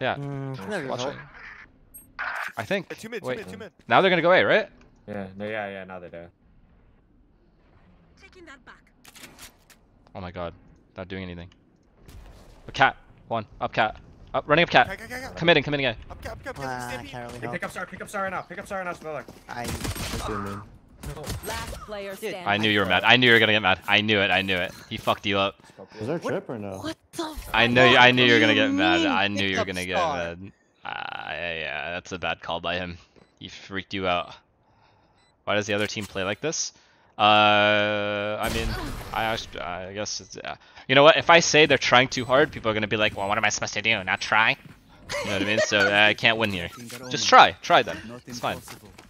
Yeah. Watch it. I think. Hey, two mid. Now they're gonna go A, right? Yeah. No, yeah. Now they do. Taking that back. Oh my god. Not doing anything. A cat. One. Up cat. Up. Running up cat. Committing. A. Up cat. Pick up star right now. Last player standing. I knew you were mad. I knew you were gonna get mad. I knew it. He fucked you up. Was there a trip or no? What the fuck? I knew you were gonna get mad. I knew you were gonna get mad. Yeah, that's a bad call by him. He freaked you out. Why does the other team play like this? I mean, I guess it's, you know what? If I say they're trying too hard, people are gonna be like, well, what am I supposed to do? Not try? You know what I mean? So I can't win here. Just try them. It's fine.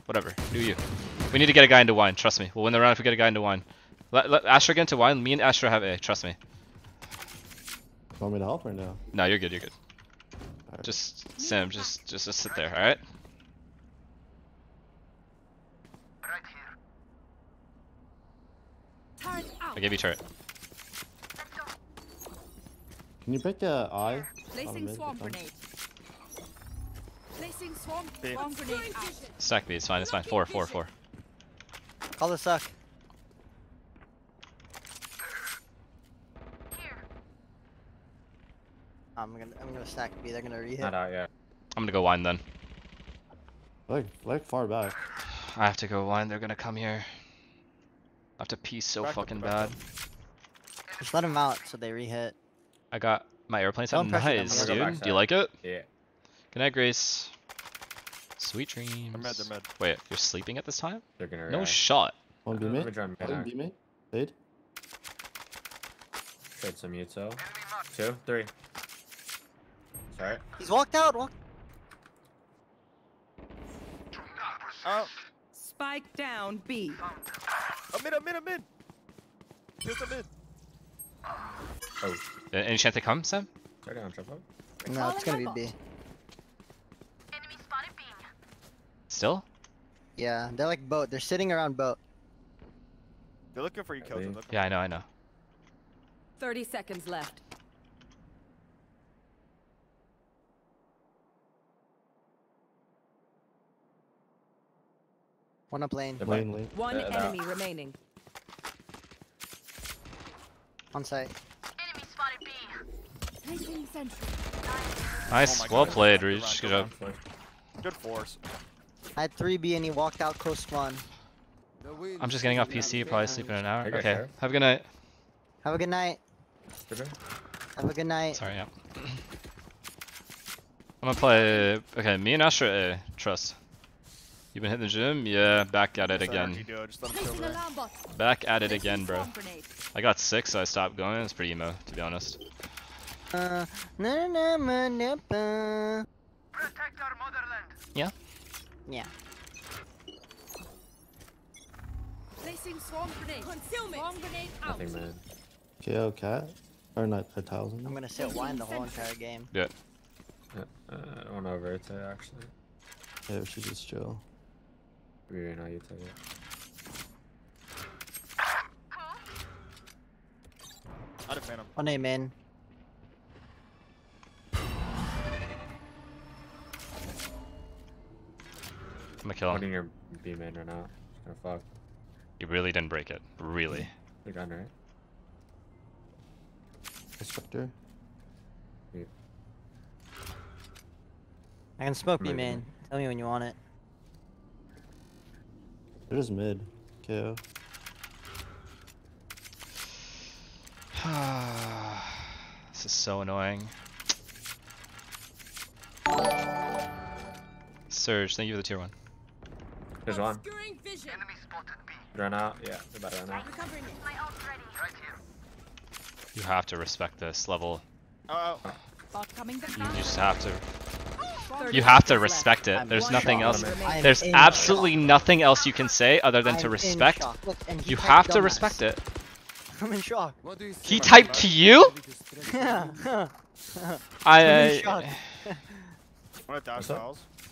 Whatever. Do you? We need to get a guy into wine. Trust me. We'll win the round if we get a guy into wine. Let Astra get into wine. Me and Astra have A. Trust me. Want me to help or no? No, you're good. You're good. Right. Just Sam. Just sit there. All right. I gave you turret. Can you pick a eye? Placing swamp grenade. Placing swamp grenade. Stack B. It's fine. It's fine. Four. Call the suck. I'm gonna stack B. They're gonna re-hit. Not out yet. I'm gonna go wine then. Like far back. I have to go wine. They're gonna come here. I have to pee so fucking bad. Just let them out so they re-hit. I got my airplane sound. Nice, dude. Do you like it? Yeah. Good night, Grace. Sweet dreams. They're med. Wait, you're sleeping at this time? They're gonna no shot. One B mid. One B mid. Fade. Fade some Yuto. 2, 3. Alright. He's walked out. Oh. Spike down B. Up mid. Here's the mid. Oh. Any chance they come, Sam? No, it's gonna be B. Still? Yeah, they're like boat. They're sitting around boat. They're looking for you, Killjoy. Yeah, I know. 30 seconds left. One up lane. One enemy remaining. On site. Enemy spotted B. Nice, well played, Reach. Good job. Good force. I had 3B and he walked out close spawn. I'm just getting off PC, probably sleep in an hour. Okay, have a good night. Have a good night. Sorry, yeah. I'm gonna play. Okay, me and Astra A. Trust. You've been hitting the gym? Yeah, back at it again. Back at it again, bro. I got 6, so I stopped going. It's pretty emo, to be honest. Protect our motherland. Yeah? Yeah. Placing swarm grenade. Consume it. Swarm grenade out. Nothing, man. KO cat? Or not a thousand? I'm gonna sit wine the whole entire game. Yeah. I don't know where it's at, actually. Yeah, we should just chill. We're in IUT. I defend him. On A man. I'm gonna kill him. I'm your B main right now. Just gonna fuck. You really didn't break it. Really. They're gone, right? Disruptor. Yeah. I can smoke B main. Tell me when you want it. They're just mid. KO. This is so annoying. Surge, thank you for the tier 1. There's one. Enemy spotted B. Run out, yeah, they're about to run out. You have to respect this level. You just have to. You have to respect it. There's nothing else. There's absolutely nothing else you can say other than to respect. You have to respect it. I'm in shock. He typed Q?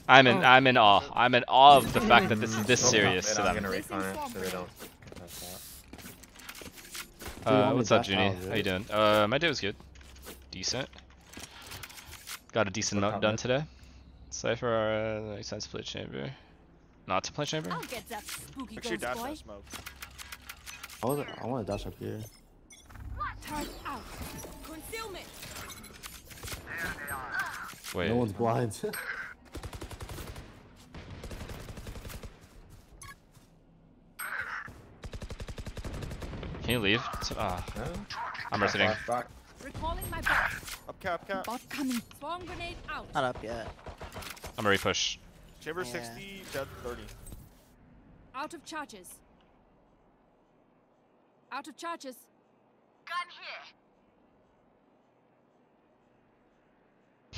I'm in awe. I'm in awe of the fact that this is this serious to them. What's up, Junie? How you doing? My day was good. Decent. Got a decent amount done today. Cypher makes sense to play chamber. Not to play chamber? Make sure you dash that smoke. I want to dash up here. Wait. No one's blind. Can you leave? Ah, oh. I'm residing. Recalling my bot. Up cap. Bot coming. Bomb grenade out. Not up yet. I'm gonna repush. Chamber 60, dead 30. Out of charges. Gun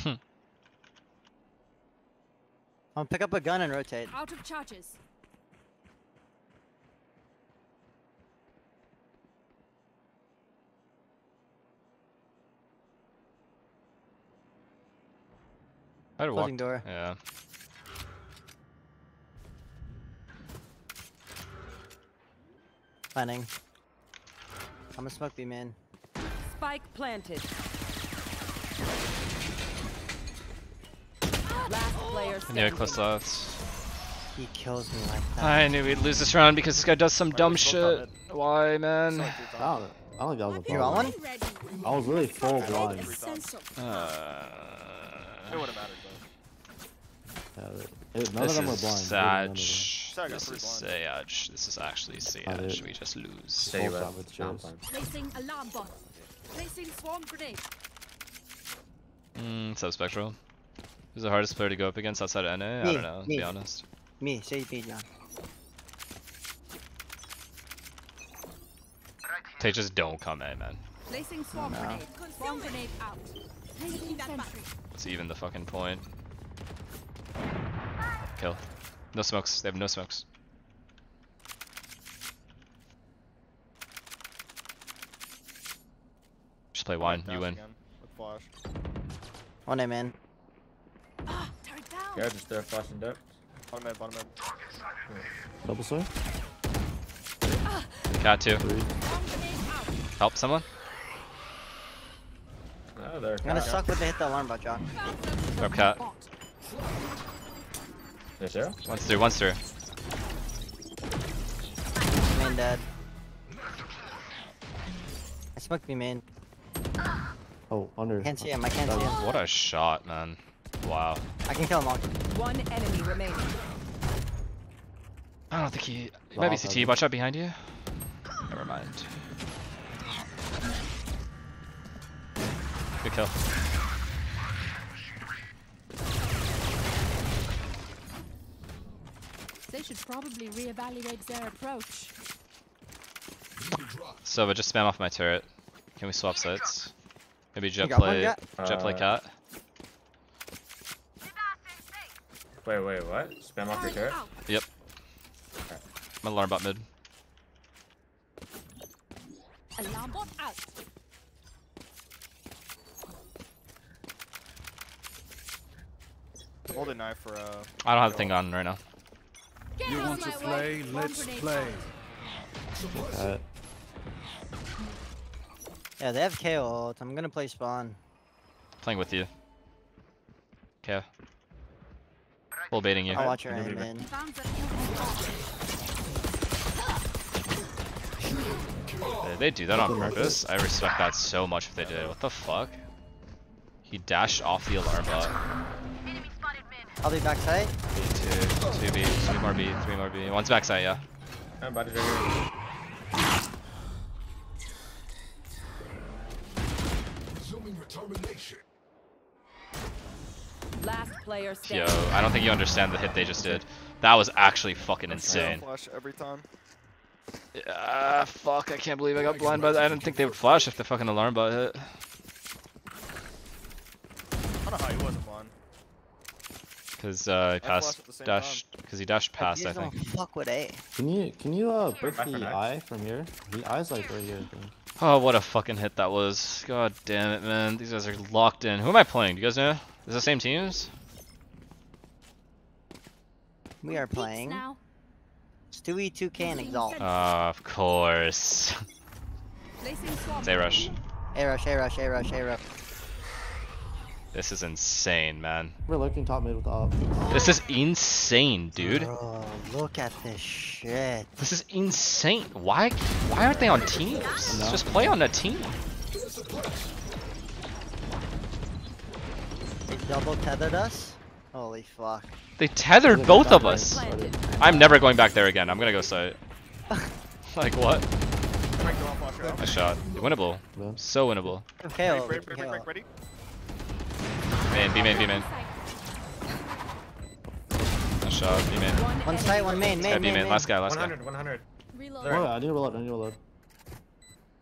here. I'll pick up a gun and rotate. Out of charges. I'd walk. Closing door. Yeah. Planning. I'm gonna smoke B man. Spike planted. Last player standing. Yeah, close shots. He kills me like that. I knew we'd lose this round because this guy does some dumb shit. Why, man? I don't think that was a problem. I was really full blind. It wouldn't matter. This is Sage. This is actually Sage. We just lose. Placing alarm bomb. Placing swarm grenade. Subspectral. Who's the hardest player to go up against outside of NA? I don't know, to be honest. Me, JP. They just don't come in, man. Placing swarm grenade. Swarm grenade out. Placing that battery. It's even the fucking point. Kill. No smokes. They have no smokes. Just play wine. You win. One A man. Yeah, just there flashing depth. Bottom man. Double sword. Got two. Help someone. Oh, I'm gonna suck when they hit the alarm bot, John. Grab cat. There's zero? One's through. Main dead. I smoked me main. Oh, under. I can't see him. What a shot, man. Wow. I can kill him all. One enemy remaining. I don't think he... He might be CT. Watch out behind you. Never mind. Good kill. They should probably reevaluate their approach. Sova, just spam off my turret. Can we swap sites? Maybe Jett play cat. Wait, what? Spam off your turret? Yep. Okay. I'm alarm bot mid. Alarm bot out. Hold a knife for I don't have the thing on right now. You want to play? Let's play. Yeah, they have KO ult. I'm gonna play spawn. Playing with you. Okay. Full baiting you. I'll watch your aim in. They do that on purpose. I respect that so much if they did. What the fuck? He dashed off the alarm bot. I'll be backside. B2, 2B, 2 more B, 3 more B. One's backside, yeah. I'm about to go here. Last player standing. Yo, I don't think you understand the hit they just did. That was actually fucking insane. Flash every time. Ah, fuck, I can't believe I got blind by that. I didn't think they would flash if the fucking alarm bot hit. I don't know how he wasn't blind. Cause he dashed past, I think. Fuck with A. Can you break the eye from here? The eye's like right here, I think. Oh, what a fucking hit that was. God damn it, man. These guys are locked in. Who am I playing? Do you guys know? Is it the same teams? We are playing Stewie, 2K, and Exalt. Of course. It's A rush. A rush. This is insane, man. We're lurking top mid with AWP. This is insane, dude. Bro, look at this shit. This is insane. Why aren't they on teams? No. Just play on a team. They double tethered us? Holy fuck. They tethered both of us. I'm never going back there again. I'm gonna go site. Like what? Nice shot. Winnable. Yeah. So winnable. Okay, break, ready? Main, B main, B main. Nice shot, B main. One site, one main, main. Yeah, B main, last guy, last 100, guy. 100, 100. Oh, I need to reload, I need to reload.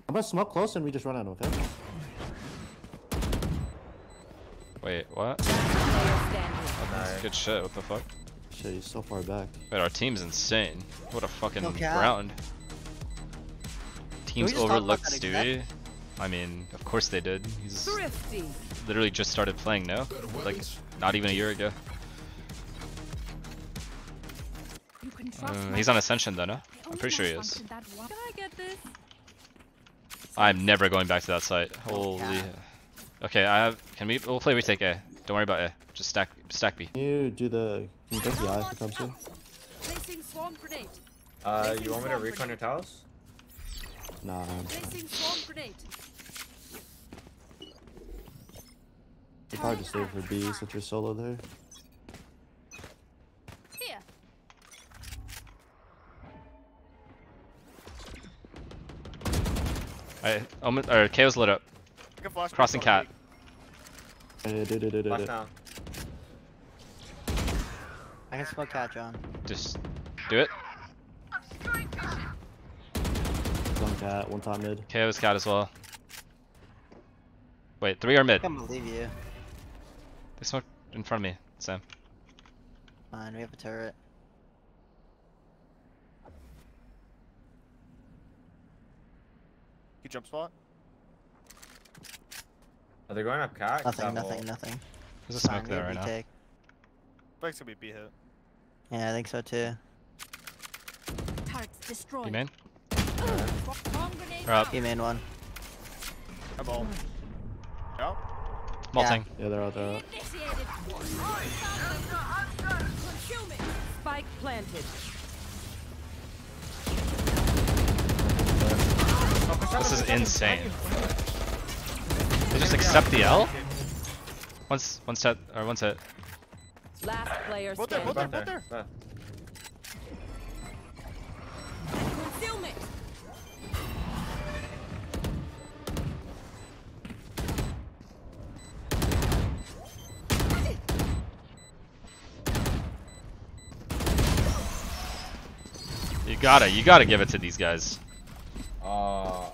I'm gonna smoke close and we just run out, okay? Wait, what? Nice. Good shit, what the fuck? Shit, he's so far back. Wait, our team's insane. What a fucking round. Teams overlooked Stewie. I mean, of course they did. He's literally just started playing now. Like, not even a year ago. He's on Ascension though, no? I'm pretty sure he is. I'm never going back to that site. Holy... Okay, I have... Can we... We'll play retake A. Don't worry about A. Just stack B. Can you do the... Can you take the eye if it comes in? You want me to recon your towers? Nah, I'm fine. You're probably just there for B since you're solo there. Here. Alright, KO's lit up. Crossing cat. Down. I can smoke cat, John. Just do it. One cat, one top mid. KO's cat as well. Wait, three are mid. I can't believe you. They smoked in front of me, Sam. Fine, we have a turret. You jump spot? Are they going up cat? Nothing, nothing, nothing. There's a smoke there right now. I think it's gonna be B hit. Yeah, I think so too. Target's destroyed. You main? They're up. You main one. I'm all. Yep. Molting. Yeah, they're out there. Spike planted. This is insane. They just accept the L? One step, or one hit. Last player standing. Both there, both there. Concealment. You gotta give it to these guys. I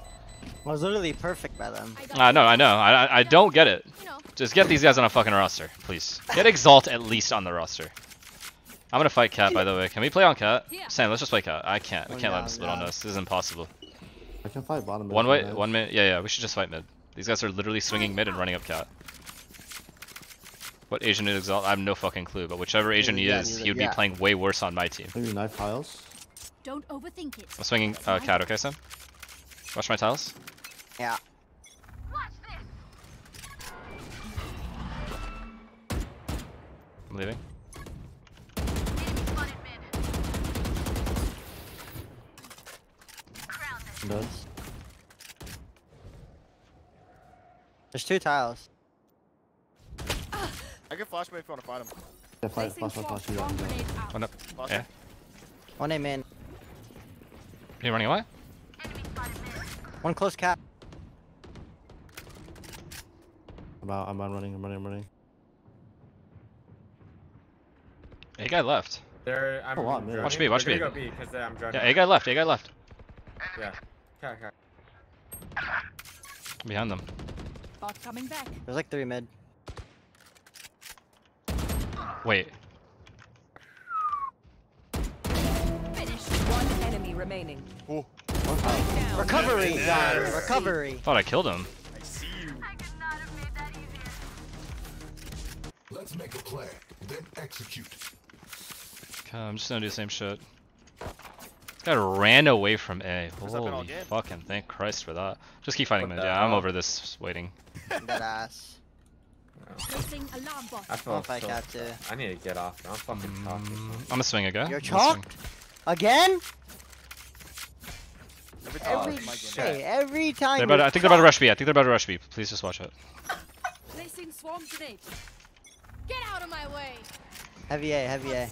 was literally perfect by them. I know. I don't get it. Just get these guys on a fucking roster, please. Get Exalt at least on the roster. I'm gonna fight Cat, by the way. Can we play on Cat? Sam, let's just play Cat. I can't. We can't let him split on us. This is impossible. I can fight bottom mid. One mid. Yeah. We should just fight mid. These guys are literally swinging mid and running up Cat. What Asian is Exalt? I have no fucking clue. But whichever Asian he is, he would be playing way worse on my team. Maybe knife piles. Don't overthink it. I'm swinging Cat. Okay, Sam. Watch my tiles. Yeah. Watch this. I'm leaving. There's two tiles. I can flashbang if you want to fight him. Yeah, flash. One up. Yeah. One aim in. Are you running away? One close cat. I'm running. A guy left. Watch B. Go B A guy left, Yeah. Cat. Behind them. Bot coming back. There's like three mid. Wait. Finish. One enemy remaining. Ooh. Recovery, guys! Recovery! Thought I killed him. I see you. I could not have made that easier. Let's make a play, then execute. Okay, I'm just gonna do the same shit. This guy ran away from A. Holy fucking thank Christ for that. Just keep fighting mid. Yeah, I'm over this waiting. That ass. I feel like I need to get off. I'm fucking talking. I'm a swing again. You're chalked? Again? Every time. They're about, I think they're about to rush me. Please just watch it. Placing swarm grenade. Get out of my way. Heavy A, heavy A.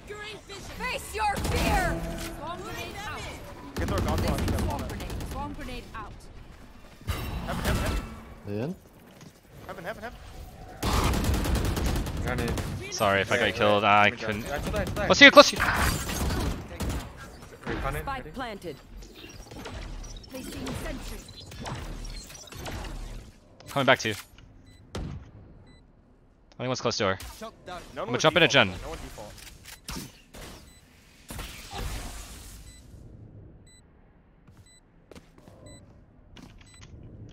Face your fear. Swarm grenade out. Get their gun block. Swarm grenade out. Heaven, heaven, heaven. They in? Heaven, heaven, heaven. Sorry if I got killed. I couldn't. Close to you, close to you. Spike planted. Coming back to you. I think one's close to her. I'm gonna jump in a gen.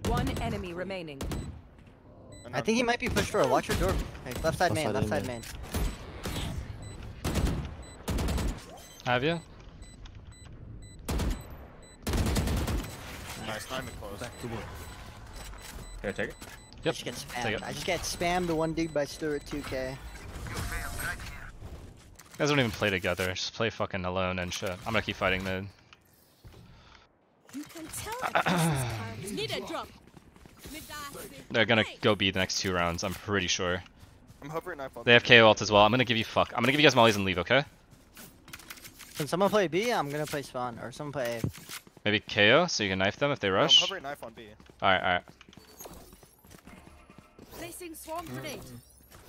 One enemy remaining. I think he might be pushed forward. Watch your door. Hey, left side main, left side main. Have you? Nice time to close. Back to wood. Here, take it. Yep. I just get spammed. Take it. I just get spammed to one dude by Stuart 2K. You guys don't even play together. Just play fucking alone and shit. I'm gonna keep fighting mid. You can tell you need a drop. They're gonna go B the next two rounds, I'm pretty sure. They have KO ult as well. I'm gonna give you fuck. I'm gonna give you guys mollies and leave, okay? Can someone play B? I'm gonna play spawn, or someone play A. Maybe KO, so you can knife them if they rush? I'm hovering knife on B. Alright, alright. Placing swarm grenade.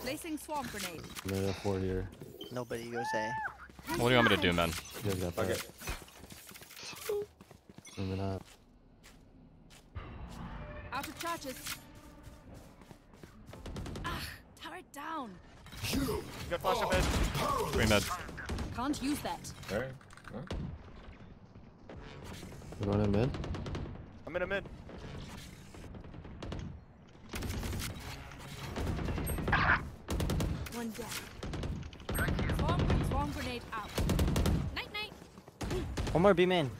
Placing swarm grenade. There are four here. Nobody goes A. What do you want me to do, man? You guys got that. Moving up. Out of charges. Ah, turret down. You got flash up head. Three med. Can't use that. Alright. You want a mid? I'm in a mid. One down. Swarm grenade out. Night night. One more B main.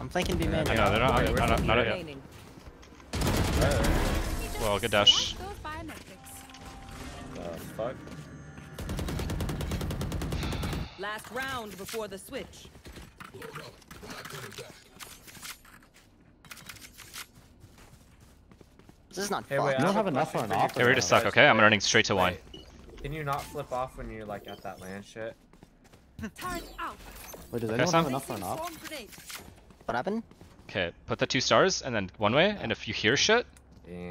I'm flanking B main. No, they're not yet. Well, good dash. Fuck. Last round before the switch. This is not fun. Hey, I don't have enough on off. Hey, we're just stuck, okay? I'm running straight to one. Can you not flip off when you're like at that land shit? Wait, does anyone have enough on off? What happened? Okay, put the two stars and then one way, and if you hear shit,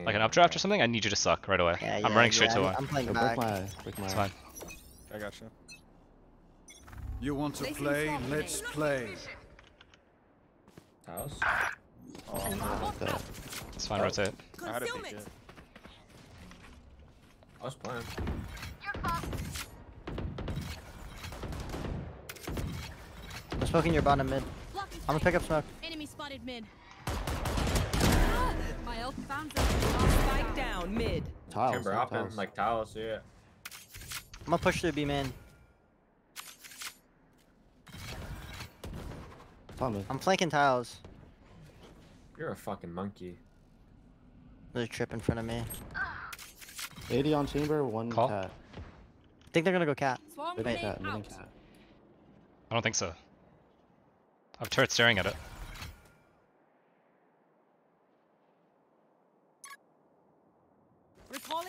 like an updraft or something, I need you to suck right away. Yeah, I'm running straight to one. I'm playing back. It's fine. I got you. You want to play? Let's play. House? Oh, I like that. It's fine, rotate. I had a big hit. I was playing. I'm smoking your bottom mid. I'm gonna pick up smoke. Enemy spotted mid. My elf found spike down mid. Tiles. Tiles. Like tiles, yeah. I'm gonna push through B man. I'm flanking tiles. You're a fucking monkey. There's a trip in front of me. 80 on chamber, one call. Cat. I think they're gonna go cat. They didn't cat. I don't think so. I have turret staring at it.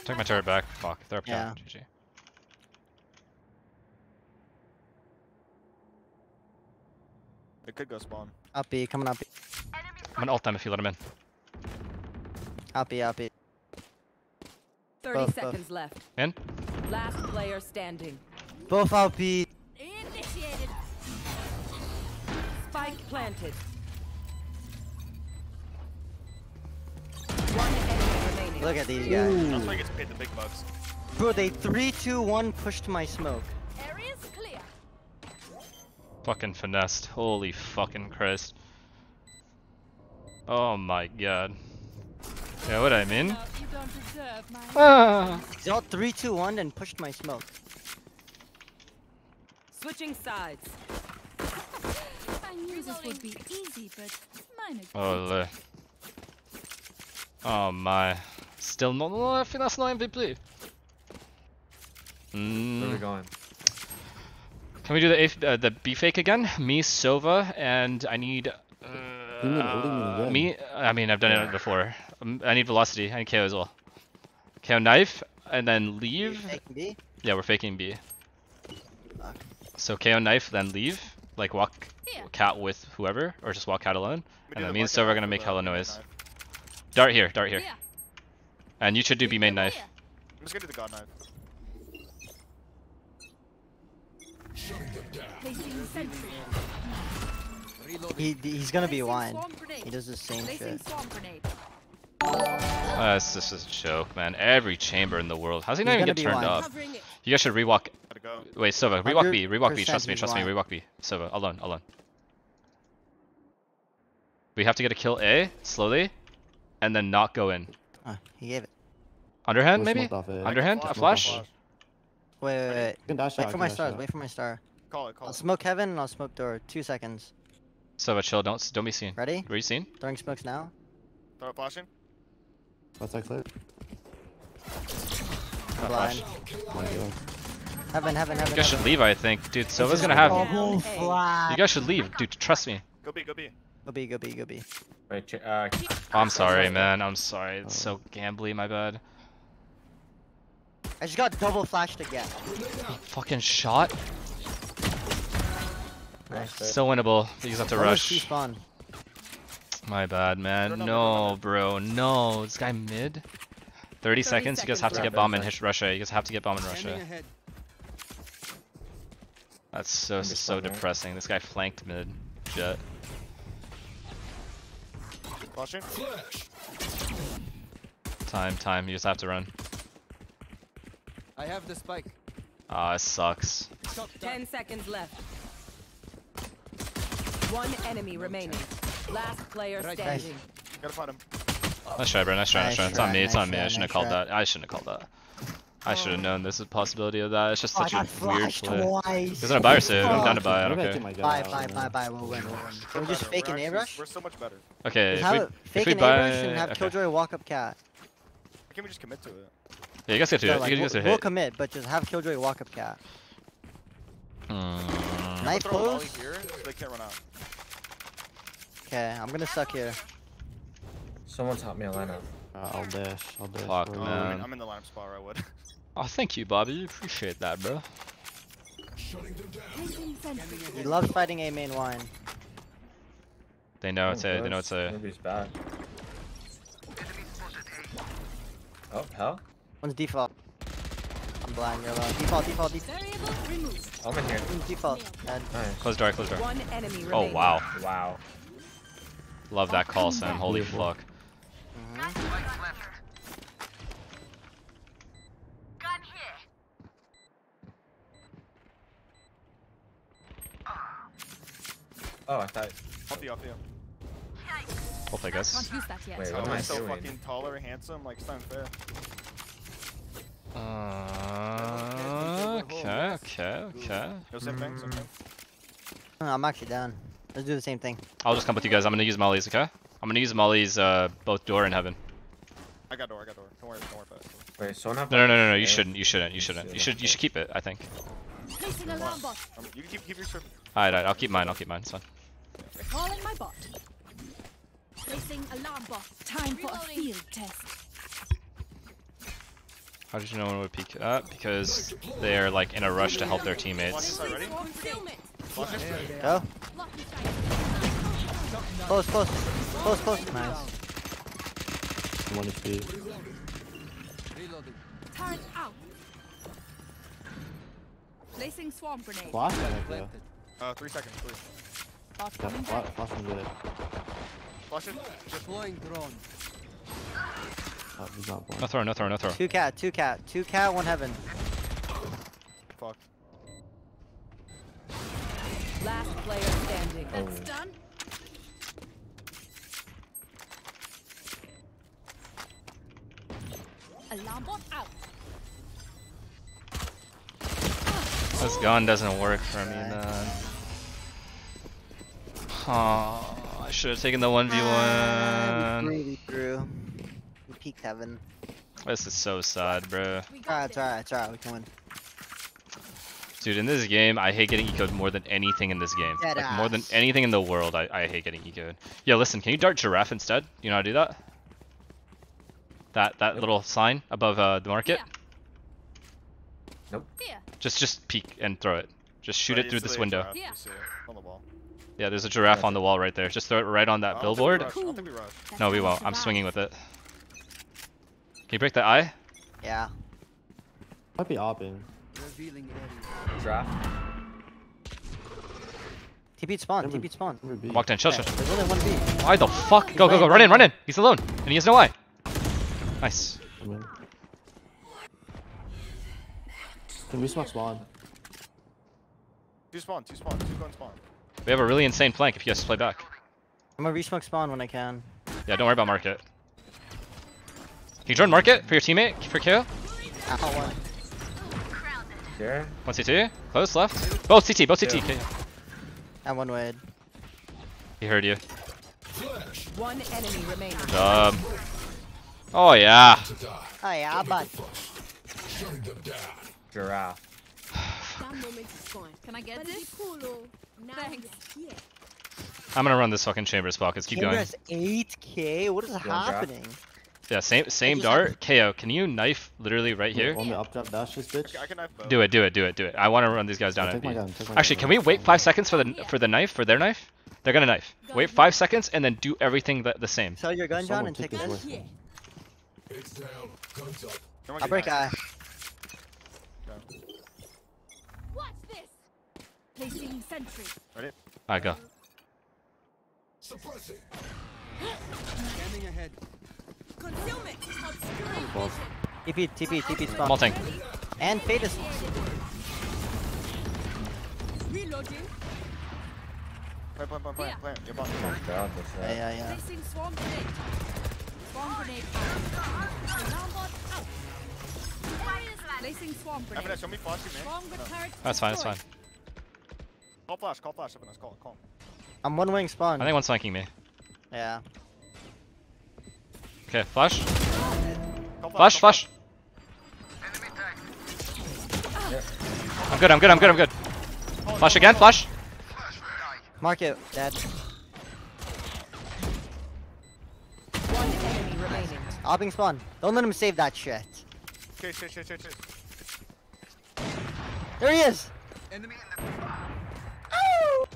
Took my turret back. Fuck, they're up down. GG. It could go spawn. Up B, coming up B. I'm gonna ult them if you let him in. Up B, up B. 30 both, seconds both. Left. In? Last player standing. Both up B. Initiated. Spike planted. One enemy remaining. Look at these guys. That's why I get to pay the big bucks. Bro, they 3, 2, 1 pushed my smoke. Area's clear. Fucking finessed. Holy fucking Christ. Oh my god. Yeah, what I mean? Exalt 3, 2, 1 and pushed my smoke. Switching sides. I knew this would be easy, but mine is oh my. Still not enough, that's not MVP. Where are we going? Can we do the B fake again? Me, Sova, and I need. Me. I mean, I've done it before. I need velocity. I need KO as well. KO knife, and then leave. Faking B? Yeah, we're faking B. Fuck. So KO knife, then leave. Like walk cat with whoever, or just walk cat alone. And then me and Sova are gonna make hella noise. Dart here, dart here. And you should do B main knife. I'm just gonna do the god knife. He's gonna be one. He does the same shit. This is a joke, man. Every chamber in the world. How's he not even get turned up? You guys should rewalk. Wait, Sova, rewalk B, rewalk B. Trust me, rewalk B. Sova, alone, alone. We have to get a kill A slowly, and then not go in. He gave it. Underhand, maybe? Underhand, a flash. Wait. Wait for my stars. Wait for my star. Call it. I'll smoke heaven and I'll smoke door. 2 seconds. Sova, chill. Don't be seen. Ready? Were you seen? Throwing smokes now. Throw it flashing. What's that clip? Blind. Heaven. You guys should leave, I think, dude. Sova's gonna have you. You guys should leave, dude. Trust me. Go B. Wait, I'm sorry, man. I'm sorry. It's so gambly. My bad. I just got double flashed again. Fucking shot. Nice. So winnable. You just have to rush. My bad, man. No, bro. No. This guy mid. 30 seconds. You guys have to get bomb in Russia. You guys have to get bomb in Russia. That's so depressing. This guy flanked mid. Jet. Time. You just have to run. I have the spike. It sucks. 10 seconds left. One enemy remaining. Last player standing. Nice. Gotta find him. Nice try, bro. Nice try. It's on me. I shouldn't have called that. I should have known this is a possibility of that. It's just such a weird play. He's gonna buy or save. I'm down to buy. I don't care. Buy. We'll win. Can we just fake an A-rush? We're so much better. Okay. Fake an A-rush and have Killjoy walk up cat. Can we just commit to it? Yeah, you guys get to do it. Like, we'll commit, but just have Killjoy walk up cat. Knife close. Okay, I'm gonna suck here. Someone taught me a lineup. I'll dash. Fuck, man. I'm in the lineup spot where I would. Oh, thank you, Bobby. Appreciate that, bro. He loves fighting A main wine. They know it's A. They know it's A. Nobody's bad. Oh, hell? One's default. I'm blind, you're low. Default. I'm in here. Default. Nice. Close door. Oh, wow. Love that call, Sam. Holy fuck. Oh, I thought. Up you. I'll play guess. Wait, what am I so doing? Fucking taller, handsome, like it's not fair. Okay. Same thing. No, I'm actually down. Let's do the same thing. I'll just come with you guys. I'm gonna use mollies, okay? I'm gonna use mollies, both door and heaven. I got door. Don't worry about it. Wait, so not. No. You shouldn't. You should keep it. I think. You can keep your strip. Alright. I'll keep mine. It's fine. Calling my bot. Placing alarm bot. Time for a field test. How did you know one would peek up? Because they're like in a rush to help their teammates. Go. Close. Nice. One HP. Turn out. Placing swamp grenade. Flash that though. 3 seconds, please. Flash and get it. Flash it. Deploying drone. No throw. Two cat, one heaven. Fuck. Last player standing. Oh. That's done. Alarm bot out. This gun doesn't work for me, man. Oh, I should have taken the 1v1. Really grew. Peak heaven. This is so sad, bro. It's alright, we can win. Dude, in this game, I hate getting ecoed more than anything in this game. Like, more than anything in the world, I hate getting ecoed. Yo, listen, can you dart giraffe instead? You know how to do that? That little sign above the market? Yeah. Nope. Yeah. Just peek and throw it. Just shoot it through this window. Yeah. On the wall. Yeah, there's a giraffe on the wall right there. Just throw it right on that billboard. I don't think we rush. No, we won't. I'm swinging with it. Can you break that eye? Yeah. Might be opping. Draft. TP'd spawn, TP'd spawn. Walk down, shut. There's only one B. Why the fuck? He's go, run in. He's alone. And he has no eye. Nice. Can we smoke spawn? Two spawn. We have a really insane flank if you guys play back. I'm gonna resmoke spawn when I can. Yeah, don't worry about market. Can you join market for your teammate, for KO? Sure. One CT, close, left. Both CT. Yeah. And one wide. He heard you. One enemy remaining. Oh yeah. Oh yeah, but. Giraffe. Can I get this? Thanks. I'm gonna run this fucking Chamber's pockets. Keep going. 8K. What is happening? Yeah, same dart. KO, can you knife literally right here? On the up dash this bitch. I can knife both. Do it. I want to run these guys down. Actually, can we wait 5 seconds for the knife, for their knife? They're gonna knife. Wait 5 seconds and then do everything the same. Sell your gun, John, and take this. It's down. Guns up. I'll break eye. Watch this. Placing sentry. Ready? Alright, go. Suppressing. Standing ahead. TP spawn. Small tank. And Fetus. Reloading. Plant. You're bombing. Oh god, that's right. Yeah. Placing swarm grenade. Show me flashy, man. That's fine. Call flash. Call. I'm one wing spawn. I think one's flanking me. Yeah. Okay, flash. I'm good. Flash again. Mark it, Dad. One enemy remaining. Opping spawn. Don't let him save that shit. Okay, shit. There he is! Enemy in the... Oh!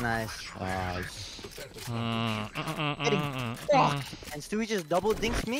Nice. Getting fucked. And Stewie just double dinks me.